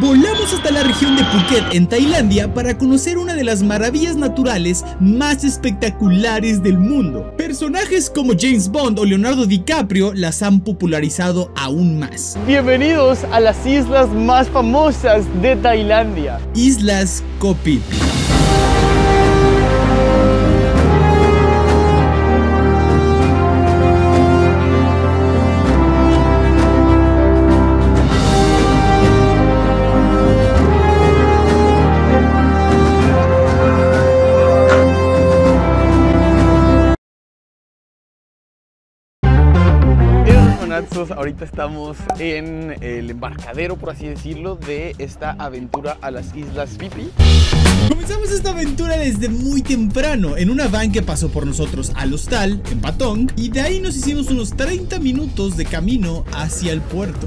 Volamos hasta la región de Phuket en Tailandia para conocer una de las maravillas naturales más espectaculares del mundo. Personajes como James Bond o Leonardo DiCaprio las han popularizado aún más. Bienvenidos a las islas más famosas de Tailandia. Islas Ko Phi Phi. Ahorita estamos en el embarcadero, por así decirlo, de esta aventura a las Islas Phi Phi. Comenzamos esta aventura desde muy temprano en una van que pasó por nosotros al hostal en Patong, y de ahí nos hicimos unos 30 minutos de camino hacia el puerto.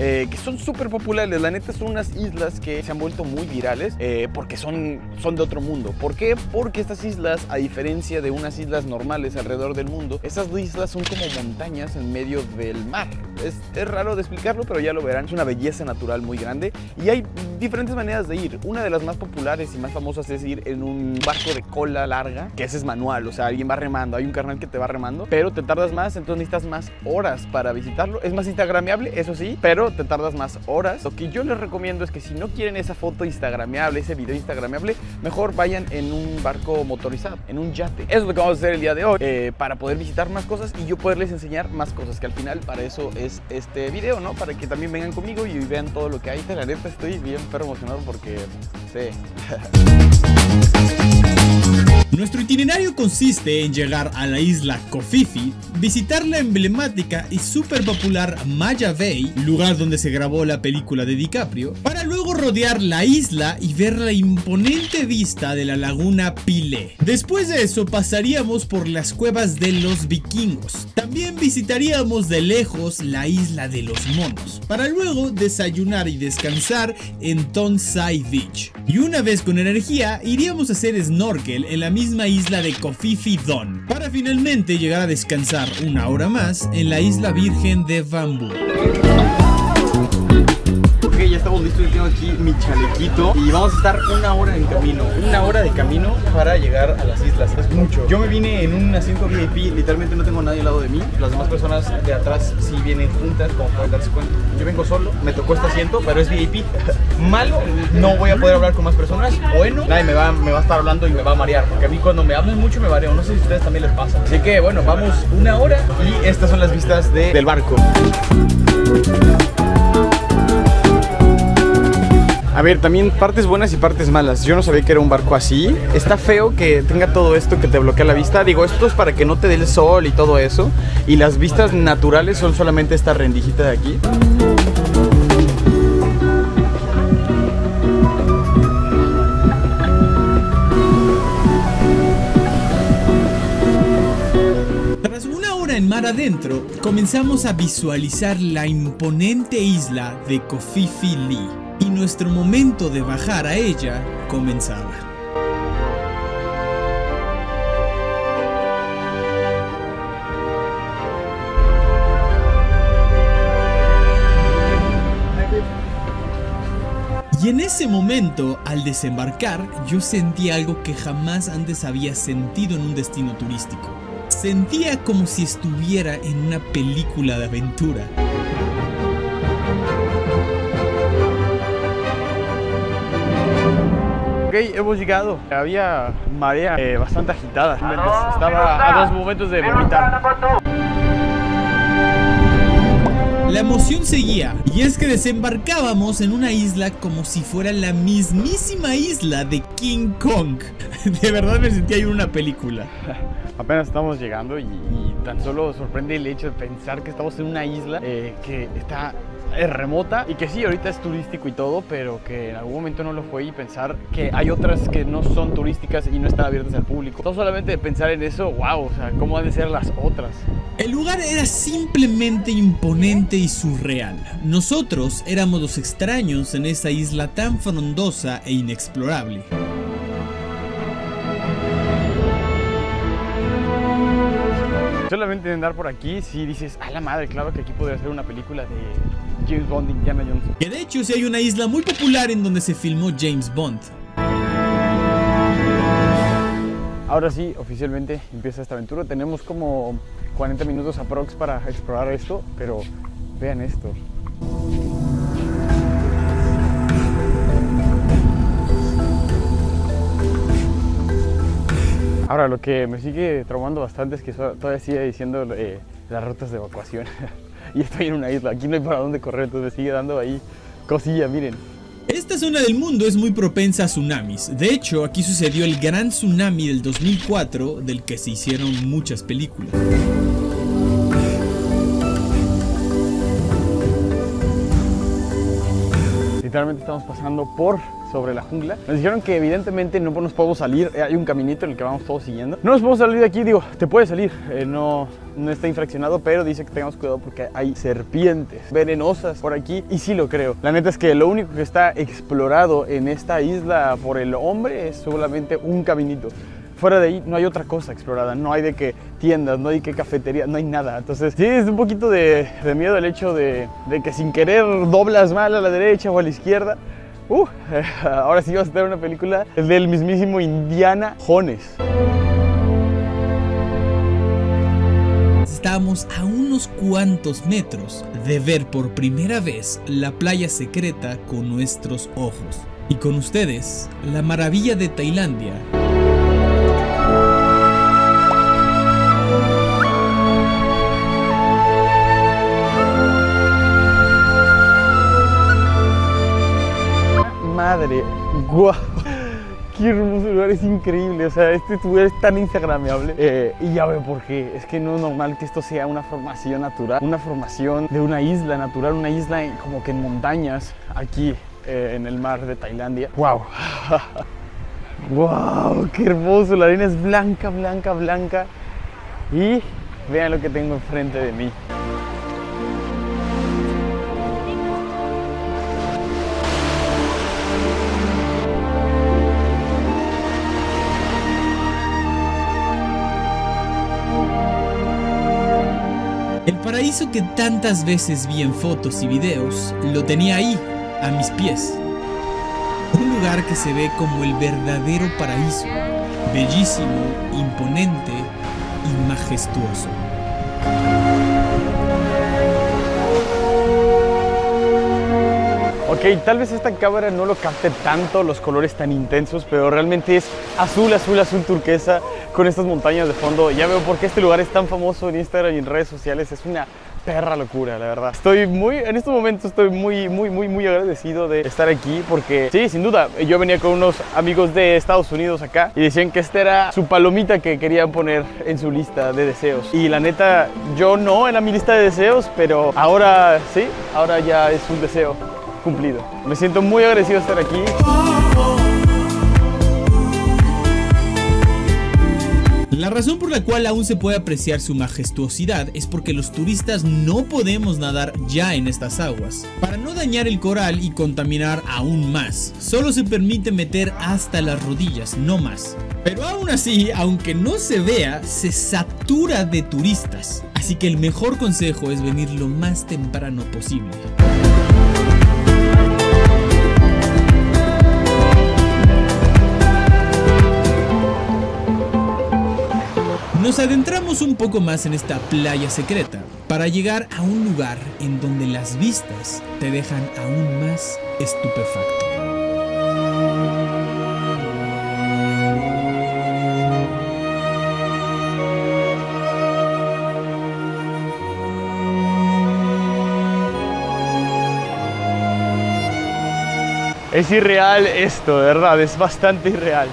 Que son súper populares, la neta son unas islas que se han vuelto muy virales porque son de otro mundo. ¿Por qué? Porque estas islas, a diferencia de unas islas normales alrededor del mundo, estas islas son como montañas en medio del mar. Es raro de explicarlo, pero ya lo verán, es una belleza natural muy grande y hay diferentes maneras de ir. Una de las más populares y más famosas es ir en un barco de cola larga, que ese es manual, o sea, alguien va remando, hay un carnal que te va remando, pero te tardas más, entonces necesitas más horas para visitarlo. Es más instagrameable, eso sí, pero te tardas más horas. Lo que yo les recomiendo es que si no quieren esa foto instagrameable, ese video instagrameable, mejor vayan en un barco motorizado, en un yate. Eso es lo que vamos a hacer el día de hoy, para poder visitar más cosas y yo poderles enseñar más cosas, que al final para eso es este video, ¿no? Para que también vengan conmigo y vean todo lo que hay. La neta estoy bien pero emocionado porque sí. Nuestro itinerario consiste en llegar a la isla Ko Phi Phi, visitar la emblemática y súper popular Maya Bay, lugar donde se grabó la película de DiCaprio, para luego rodear la isla y ver la imponente vista de la laguna Pileh. Después de eso pasaríamos por las cuevas de los vikingos. También visitaríamos de lejos la isla de los monos, para luego desayunar y descansar en Tonsai Beach. Y una vez con energía iríamos a hacer snorkel en la misma isla de Ko Phi Phi Don, para finalmente llegar a descansar una hora más en la isla virgen de Bambú. Ok, ya estamos listos, yo tengo aquí mi chalequito y vamos a estar una hora en camino, una hora de camino para llegar a las islas, es mucho. Yo me vine en un asiento VIP, literalmente no tengo nadie al lado de mí, las demás personas de atrás sí vienen juntas, como pueden darse cuenta. Yo vengo solo, me tocó este asiento, pero es VIP. Malo, no voy a poder hablar con más personas. Bueno, nadie me va a estar hablando y me va a marear, porque a mí cuando me hablan mucho me mareo, no sé si a ustedes también les pasa. Así que bueno, vamos una hora y estas son las vistas del barco. A ver, también partes buenas y partes malas. Yo no sabía que era un barco así. Está feo que tenga todo esto que te bloquea la vista. Digo, esto es para que no te dé el sol y todo eso. Y las vistas naturales son solamente esta rendijita de aquí. Mar adentro, comenzamos a visualizar la imponente isla de Ko Phi Phi Le y nuestro momento de bajar a ella comenzaba. Y en ese momento, al desembarcar, yo sentí algo que jamás antes había sentido en un destino turístico. Sentía como si estuviera en una película de aventura. Ok, hemos llegado. Había marea bastante agitada. Estaba a dos momentos de vomitar. La emoción seguía, y es que desembarcábamos en una isla como si fuera la mismísima isla de King Kong. De verdad me sentía en una película. Apenas estamos llegando y tan solo sorprende el hecho de pensar que estamos en una isla que está remota y que sí, ahorita es turístico y todo, pero que en algún momento no lo fue, y pensar que hay otras que no son turísticas y no están abiertas al público. No solamente de pensar en eso, wow, o sea, ¿cómo han de ser las otras? El lugar era simplemente imponente y surreal. Nosotros éramos los extraños en esa isla tan frondosa e inexplorable. Solamente de andar por aquí, sí dices, a la madre, claro que aquí podría ser una película de James Bond de Indiana Jones. Que de hecho sí hay una isla muy popular en donde se filmó James Bond. Ahora sí, oficialmente empieza esta aventura. Tenemos como 40 minutos aprox para explorar esto, pero vean esto. Ahora, lo que me sigue traumando bastante es que todavía sigue diciendo las rutas de evacuación. Y estoy en una isla, aquí no hay para dónde correr, entonces me sigue dando ahí cosilla, miren. Esta zona del mundo es muy propensa a tsunamis. De hecho, aquí sucedió el gran tsunami del 2004, del que se hicieron muchas películas. Literalmente estamos pasando por sobre la jungla. Nos dijeron que evidentemente no nos podemos salir. Hay un caminito en el que vamos todos siguiendo. No nos podemos salir de aquí, digo, te puedes salir. No está infraccionado, pero dice que tengamos cuidado porque hay serpientes venenosas por aquí. Y sí lo creo. La neta es que lo único que está explorado en esta isla por el hombre es solamente un caminito. Fuera de ahí no hay otra cosa explorada, no hay de qué tiendas, no hay que cafetería, no hay nada. Entonces sí es un poquito de miedo el hecho de que sin querer doblas mal a la derecha o a la izquierda. Ahora sí vas a tener una película del mismísimo Indiana Jones. Estamos a unos cuantos metros de ver por primera vez la playa secreta con nuestros ojos. Y con ustedes, la maravilla de Tailandia. Madre, guau, qué hermoso lugar, es increíble, o sea, este lugar es tan instagrameable y ya veo por qué, es que no es normal que esto sea una formación natural, una formación de una isla natural, una isla como que en montañas, aquí en el mar de Tailandia. Wow, wow, qué hermoso, la arena es blanca, blanca, blanca y vean lo que tengo enfrente de mí. El paraíso que tantas veces vi en fotos y videos, lo tenía ahí, a mis pies. Un lugar que se ve como el verdadero paraíso, bellísimo, imponente y majestuoso. Ok, tal vez esta cámara no lo capte tanto, los colores tan intensos, pero realmente es azul, azul, azul turquesa con estas montañas de fondo. Ya veo por qué este lugar es tan famoso en Instagram y en redes sociales. Es una perra locura, la verdad. En estos momentos estoy muy agradecido de estar aquí porque, sí, sin duda, yo venía con unos amigos de Estados Unidos acá y decían que esta era su palomita que querían poner en su lista de deseos. Y la neta, yo no era mi lista de deseos, pero ahora sí, ahora ya es un deseo cumplido. Me siento muy agradecido de estar aquí. La razón por la cual aún se puede apreciar su majestuosidad es porque los turistas no podemos nadar ya en estas aguas. Para no dañar el coral y contaminar aún más, solo se permite meter hasta las rodillas, no más. Pero aún así, aunque no se vea, se satura de turistas. Así que el mejor consejo es venir lo más temprano posible. Nos adentramos un poco más en esta playa secreta para llegar a un lugar en donde las vistas te dejan aún más estupefacto. Es irreal esto, de verdad, es bastante irreal.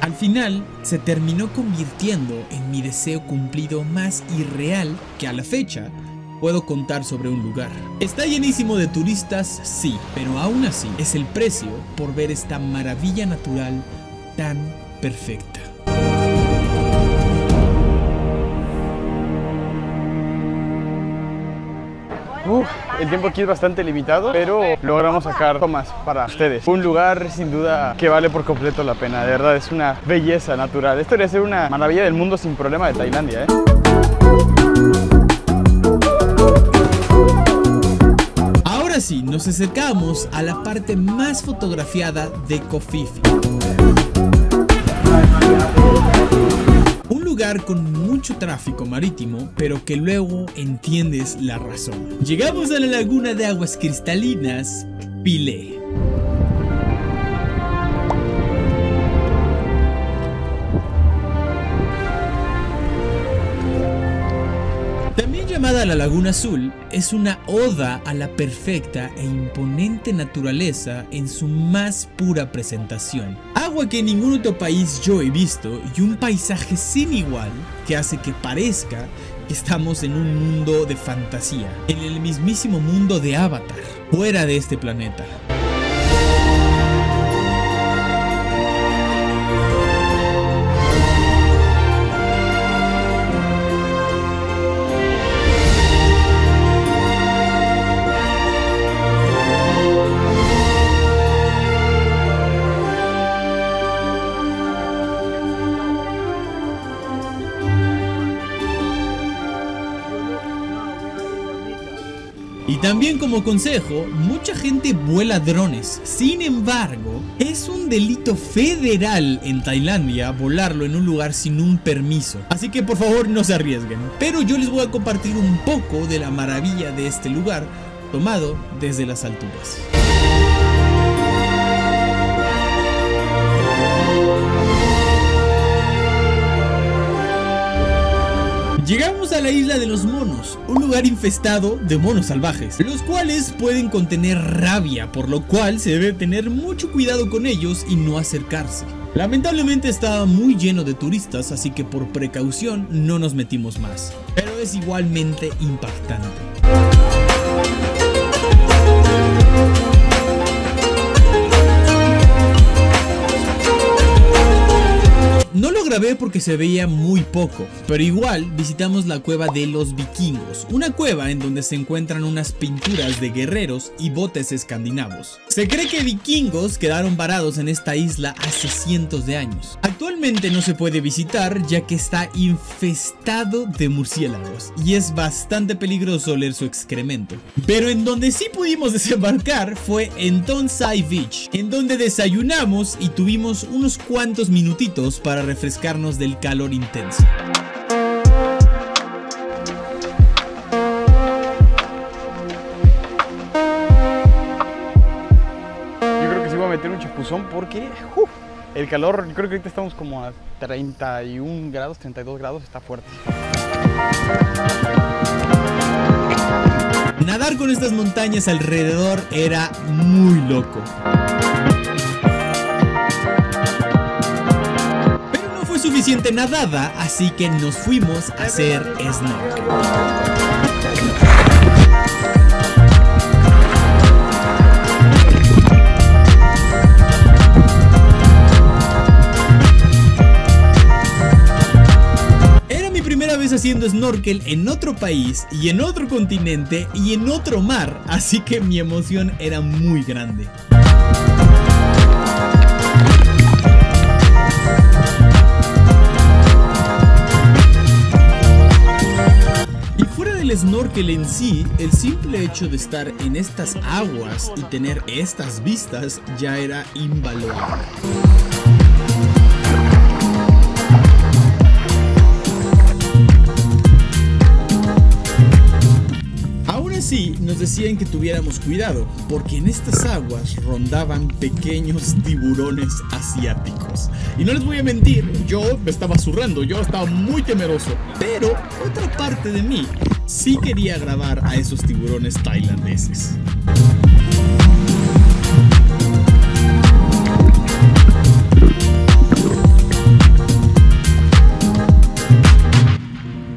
Al final, se terminó convirtiendo en mi deseo cumplido más irreal que a la fecha puedo contar sobre un lugar. Está llenísimo de turistas, sí, pero aún así es el precio por ver esta maravilla natural tan perfecta. El tiempo aquí es bastante limitado, pero logramos sacar tomas para ustedes. Un lugar sin duda que vale por completo la pena, de verdad es una belleza natural. Esto debería ser una maravilla del mundo sin problema de Tailandia, ¿eh? nos acercamos a la parte más fotografiada de Ko Phi Phi. Un lugar con mucho tráfico marítimo, pero que luego entiendes la razón. Llegamos a la laguna de aguas cristalinas, Pileh. Llamada la Laguna Azul, es una oda a la perfecta e imponente naturaleza en su más pura presentación. Agua que en ningún otro país yo he visto y un paisaje sin igual que hace que parezca que estamos en un mundo de fantasía, en el mismísimo mundo de Avatar, fuera de este planeta. Y también como consejo, mucha gente vuela drones. Sin embargo, es un delito federal en Tailandia volarlo en un lugar sin un permiso. Así que por favor no se arriesguen. Pero yo les voy a compartir un poco de la maravilla de este lugar, tomado desde las alturas. Llegamos a la isla de los monos, un lugar infestado de monos salvajes, los cuales pueden contener rabia, por lo cual se debe tener mucho cuidado con ellos y no acercarse. Lamentablemente estaba muy lleno de turistas, así que por precaución no nos metimos más, pero es igualmente impactante. No lo grabé porque se veía muy poco, pero igual visitamos la cueva de los vikingos, una cueva en donde se encuentran unas pinturas de guerreros y botes escandinavos. Se cree que vikingos quedaron varados en esta isla hace cientos de años. Actualmente no se puede visitar ya que está infestado de murciélagos y es bastante peligroso oler su excremento. Pero en donde sí pudimos desembarcar fue en Tonsai Beach, en donde desayunamos y tuvimos unos cuantos minutitos para refrescarnos del calor intenso. Yo creo que sí voy a meter un chapuzón porque el calor, yo creo que ahorita estamos como a 31 grados, 32 grados, está fuerte. Nadar con estas montañas alrededor era muy loco. Suficiente nadada, así que nos fuimos a hacer snorkel. Era mi primera vez haciendo snorkel en otro país y en otro continente y en otro mar, así que mi emoción era muy grande. El snorkel en sí, el simple hecho de estar en estas aguas y tener estas vistas ya era invaluable. Aún así, nos decían que tuviéramos cuidado, porque en estas aguas rondaban pequeños tiburones asiáticos. Y no les voy a mentir, yo me estaba zurrando, yo estaba muy temeroso, pero otra parte de mí sí quería grabar a esos tiburones tailandeses.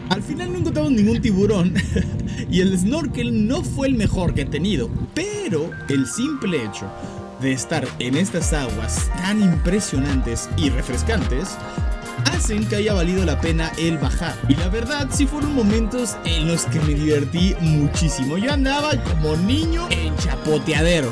Al final no encontramos ningún tiburón y el snorkel no fue el mejor que he tenido, pero el simple hecho de estar en estas aguas tan impresionantes y refrescantes hacen que haya valido la pena el bajar. Y la verdad, sí fueron momentos en los que me divertí muchísimo. Yo andaba como niño en chapoteadero.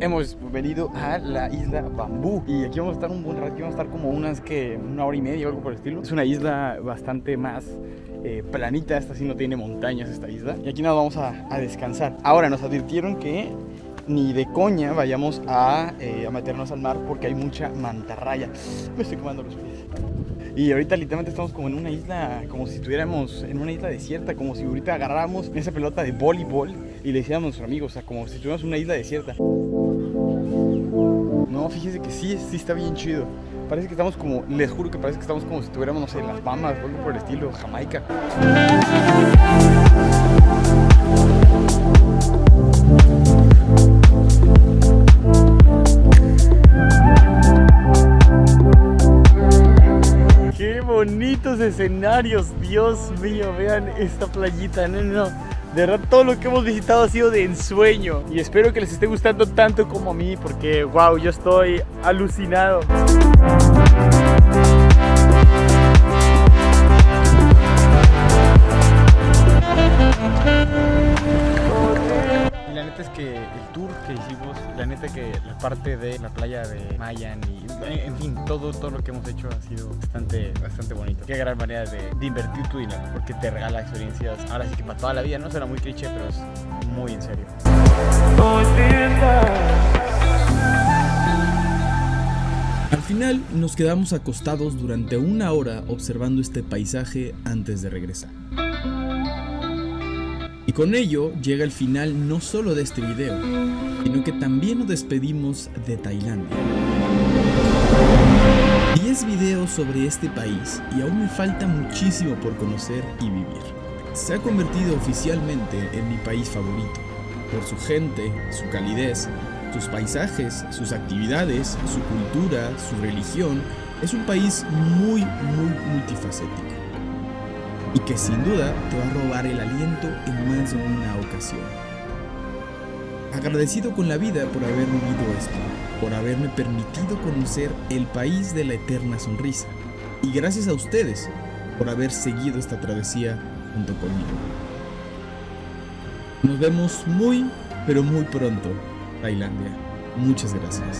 hemos venido a la isla Bambú y aquí vamos a estar un buen rato, aquí vamos a estar como una hora y media o algo por el estilo. Es una isla bastante más planita, esta sí no tiene montañas esta isla. Y aquí nos vamos a descansar. Ahora nos advirtieron que ni de coña vayamos a meternos al mar porque hay mucha mantarraya. Me estoy quemando los pies. Y ahorita literalmente estamos como en una isla, como si estuviéramos en una isla desierta, como si ahorita agarráramos esa pelota de voleibol y le hiciéramos a nuestros amigos, o sea, como si estuviéramos en una isla desierta. No, fíjese que sí está bien chido. Parece que estamos como, les juro que parece que estamos como si estuviéramos, no sé, en las Bahamas, algo por el estilo, Jamaica. Escenarios, Dios mío, vean esta playita, de verdad todo lo que hemos visitado ha sido de ensueño y espero que les esté gustando tanto como a mí porque wow, yo estoy alucinado. Es que el tour que hicimos, la neta que la parte de la playa de Mayan y en fin, todo lo que hemos hecho ha sido bastante bonito. Qué gran manera de invertir tu dinero porque te regala experiencias, ahora sí que para toda la vida, no será muy cliché, pero es muy en serio. Al final nos quedamos acostados durante una hora observando este paisaje antes de regresar. Y con ello llega el final no solo de este video, sino que también nos despedimos de Tailandia. 10 videos sobre este país y aún me falta muchísimo por conocer y vivir. Se ha convertido oficialmente en mi país favorito, por su gente, su calidez, sus paisajes, sus actividades, su cultura, su religión. Es un país muy multifacético. Y que sin duda te va a robar el aliento en más de una ocasión. Agradecido con la vida por haber vivido esto, por haberme permitido conocer el país de la eterna sonrisa. Y gracias a ustedes por haber seguido esta travesía junto conmigo. Nos vemos muy pronto, Tailandia. Muchas gracias.